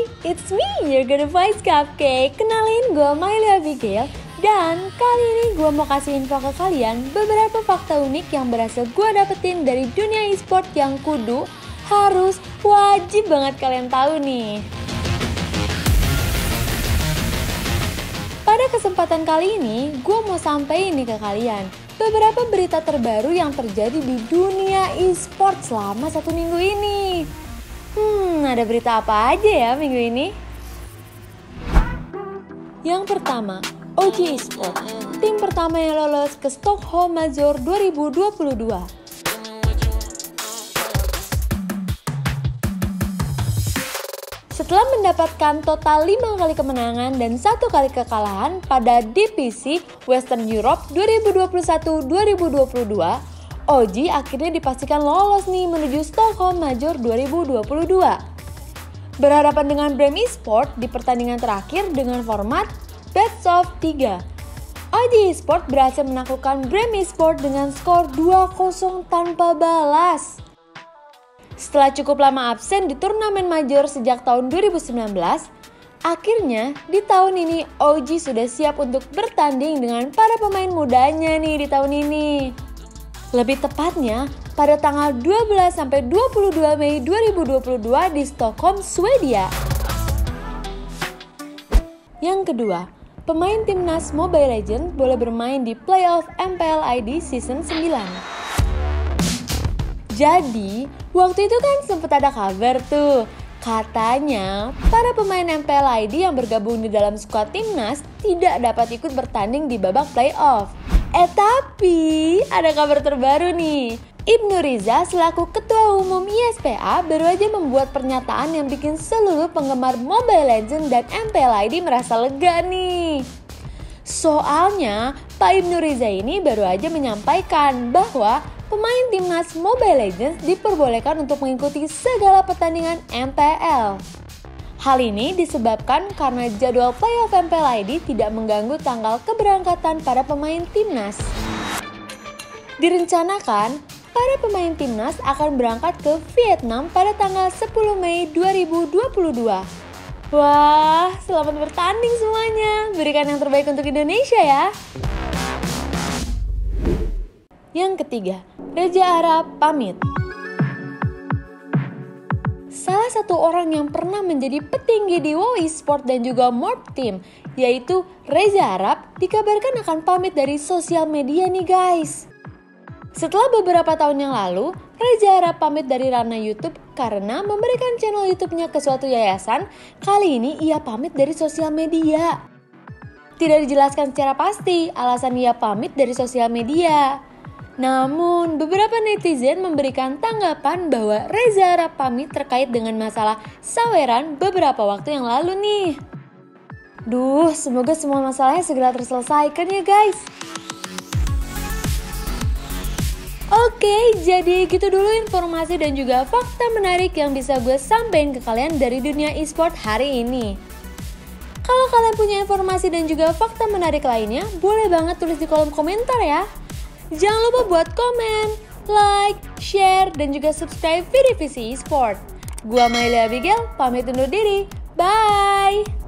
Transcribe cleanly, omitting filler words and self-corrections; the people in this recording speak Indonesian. Hai, it's me, your good voice cupcake. Kenalin, gue Miley Abigail. Dan kali ini gue mau kasih info ke kalian beberapa fakta unik yang berhasil gue dapetin dari dunia e-sport yang kudu, harus, wajib banget kalian tahu nih. Pada kesempatan kali ini, gue mau sampaikan nih ke kalian beberapa berita terbaru yang terjadi di dunia e-sport selama satu minggu ini. Ada berita apa aja ya minggu ini? Yang pertama, OG Esports, tim pertama yang lolos ke Stockholm Major 2022. Setelah mendapatkan total 5 kali kemenangan dan 1 kali kekalahan pada DPC Western Europe 2021-2022, OG akhirnya dipastikan lolos nih menuju Stockholm Major 2022. Berhadapan dengan Bremy Sport di pertandingan terakhir dengan format Best of 3, OG Esports berhasil menaklukkan Bremy Sport dengan skor 2-0 tanpa balas. Setelah cukup lama absen di turnamen major sejak tahun 2019, akhirnya di tahun ini OG sudah siap untuk bertanding dengan para pemain mudanya nih di tahun ini. Lebih tepatnya pada tanggal 12–22 Mei 2022 di Stockholm, Swedia. Yang kedua, pemain timnas Mobile Legends boleh bermain di playoff MPL ID Season 9. Jadi, waktu itu kan sempat ada kabar tuh, katanya para pemain MPL ID yang bergabung di dalam skuad timnas tidak dapat ikut bertanding di babak playoff. Tapi ada kabar terbaru nih. Ibnu Riza selaku Ketua Umum ISPA baru aja membuat pernyataan yang bikin seluruh penggemar Mobile Legends dan MPL ID merasa lega nih. Soalnya Pak Ibnu Riza ini baru aja menyampaikan bahwa pemain timnas Mobile Legends diperbolehkan untuk mengikuti segala pertandingan MPL. Hal ini disebabkan karena jadwal playoff MPL ID tidak mengganggu tanggal keberangkatan para pemain timnas. Direncanakan, para pemain timnas akan berangkat ke Vietnam pada tanggal 10 Mei 2022. Wah, selamat bertanding semuanya. Berikan yang terbaik untuk Indonesia ya. Yang ketiga, Reza Arap pamit. Salah satu orang yang pernah menjadi petinggi di WoW Esports dan juga Morp Team, yaitu Reza Arap, dikabarkan akan pamit dari sosial media nih guys. Setelah beberapa tahun yang lalu, Reza Arap pamit dari ranah YouTube karena memberikan channel YouTube-nya ke suatu yayasan. Kali ini ia pamit dari sosial media. Tidak dijelaskan secara pasti alasan ia pamit dari sosial media. Namun, beberapa netizen memberikan tanggapan bahwa Reza Arap pamit terkait dengan masalah saweran beberapa waktu yang lalu nih. Duh, semoga semua masalahnya segera terselesaikan ya guys. Oke, jadi gitu dulu informasi dan juga fakta menarik yang bisa gue sampaikan ke kalian dari dunia e-sport hari ini. Kalau kalian punya informasi dan juga fakta menarik lainnya, boleh banget tulis di kolom komentar ya. Jangan lupa buat komen, like, share, dan juga subscribe VDVC Esport. Gua Miley Abigail, pamit undur diri. Bye!